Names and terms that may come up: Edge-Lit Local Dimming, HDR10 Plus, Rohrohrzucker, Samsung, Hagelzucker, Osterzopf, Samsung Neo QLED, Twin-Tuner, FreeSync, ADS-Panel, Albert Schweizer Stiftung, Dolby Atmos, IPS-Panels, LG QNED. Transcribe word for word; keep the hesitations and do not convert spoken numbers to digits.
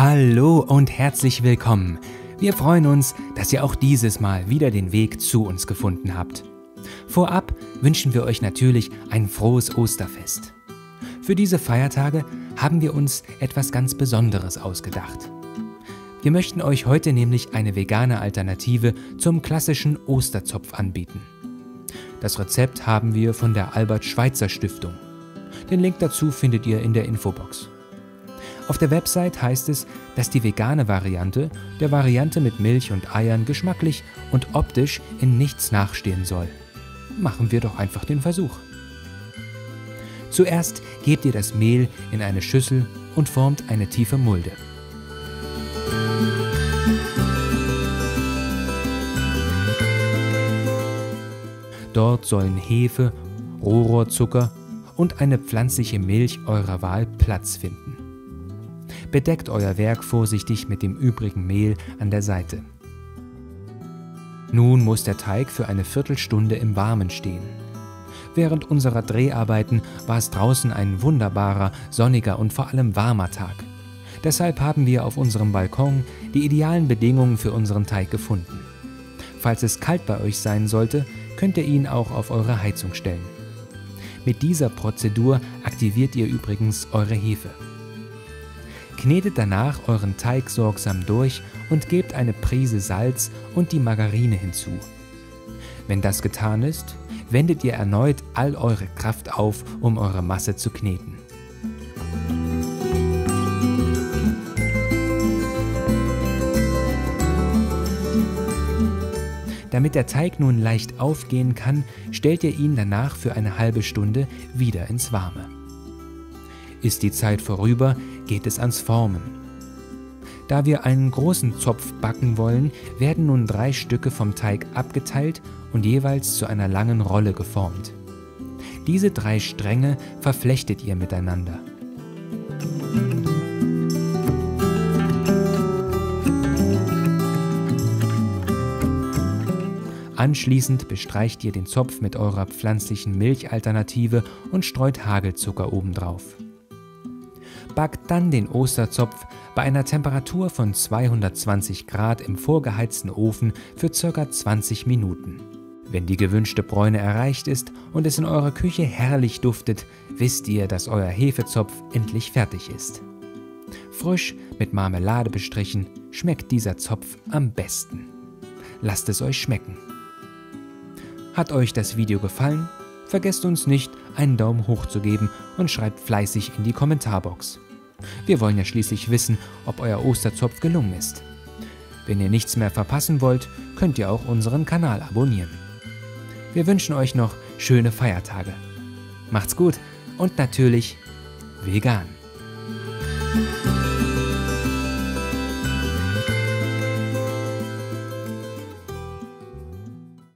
Hallo und herzlich willkommen. Wir freuen uns, dass ihr auch dieses Mal wieder den Weg zu uns gefunden habt. Vorab wünschen wir euch natürlich ein frohes Osterfest. Für diese Feiertage haben wir uns etwas ganz Besonderes ausgedacht. Wir möchten euch heute nämlich eine vegane Alternative zum klassischen Osterzopf anbieten. Das Rezept haben wir von der Albert Schweizer Stiftung. Den Link dazu findet ihr in der Infobox. Auf der Website heißt es, dass die vegane Variante der Variante mit Milch und Eiern geschmacklich und optisch in nichts nachstehen soll. Machen wir doch einfach den Versuch. Zuerst gebt ihr das Mehl in eine Schüssel und formt eine tiefe Mulde. Dort sollen Hefe, Rohrohrzucker und eine pflanzliche Milch eurer Wahl Platz finden. Bedeckt euer Werk vorsichtig mit dem übrigen Mehl an der Seite. Nun muss der Teig für eine Viertelstunde im Warmen stehen. Während unserer Dreharbeiten war es draußen ein wunderbarer, sonniger und vor allem warmer Tag. Deshalb haben wir auf unserem Balkon die idealen Bedingungen für unseren Teig gefunden. Falls es kalt bei euch sein sollte, könnt ihr ihn auch auf eure Heizung stellen. Mit dieser Prozedur aktiviert ihr übrigens eure Hefe. Knetet danach euren Teig sorgsam durch und gebt eine Prise Salz und die Margarine hinzu. Wenn das getan ist, wendet ihr erneut all eure Kraft auf, um eure Masse zu kneten. Damit der Teig nun leicht aufgehen kann, stellt ihr ihn danach für eine halbe Stunde wieder ins Warme. Ist die Zeit vorüber, geht es ans Formen. Da wir einen großen Zopf backen wollen, werden nun drei Stücke vom Teig abgeteilt und jeweils zu einer langen Rolle geformt. Diese drei Stränge verflechtet ihr miteinander. Anschließend bestreicht ihr den Zopf mit eurer pflanzlichen Milchalternative und streut Hagelzucker obendrauf. Backt dann den Osterzopf bei einer Temperatur von zweihundertzwanzig Grad im vorgeheizten Ofen für ca. zwanzig Minuten. Wenn die gewünschte Bräune erreicht ist und es in eurer Küche herrlich duftet, wisst ihr, dass euer Hefezopf endlich fertig ist. Frisch mit Marmelade bestrichen, schmeckt dieser Zopf am besten. Lasst es euch schmecken. Hat euch das Video gefallen? Vergesst uns nicht, einen Daumen hoch zu geben und schreibt fleißig in die Kommentarbox. Wir wollen ja schließlich wissen, ob euer Osterzopf gelungen ist. Wenn ihr nichts mehr verpassen wollt, könnt ihr auch unseren Kanal abonnieren. Wir wünschen euch noch schöne Feiertage. Macht's gut und natürlich vegan.